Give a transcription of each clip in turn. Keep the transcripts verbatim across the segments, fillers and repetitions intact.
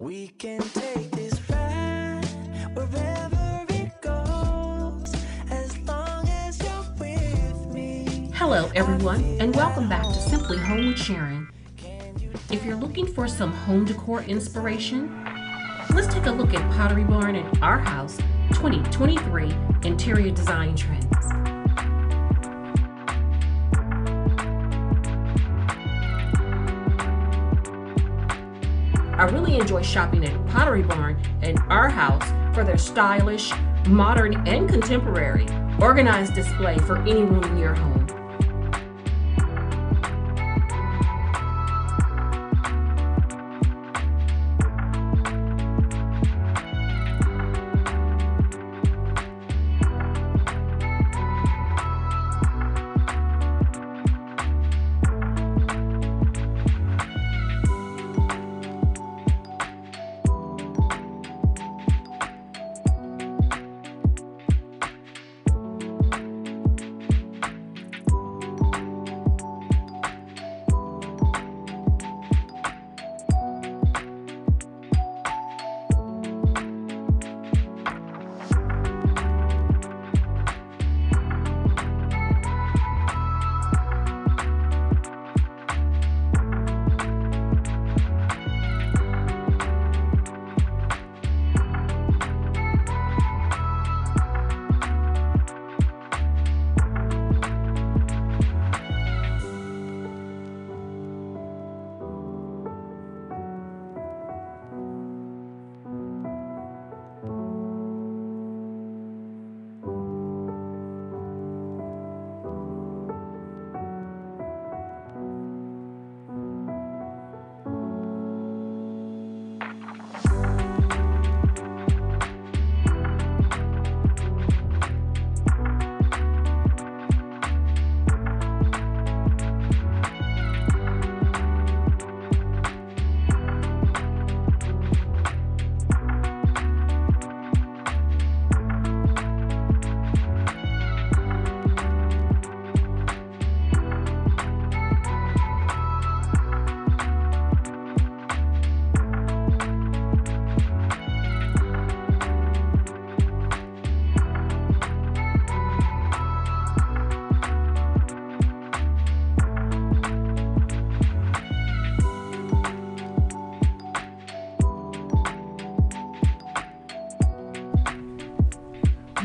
We can take this ride wherever it goes, as long as you're with me. Hello everyone, and welcome back to Simply Home with Sharon. If you're looking for some home decor inspiration, let's take a look at Pottery Barn and Arhaus twenty twenty-three Interior Design Trends. I really enjoy shopping at Pottery Barn and Arhaus for their stylish, modern, and contemporary organized display for any room in your home.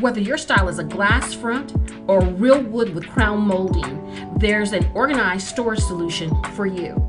Whether your style is a glass front or real wood with crown molding, there's an organized storage solution for you.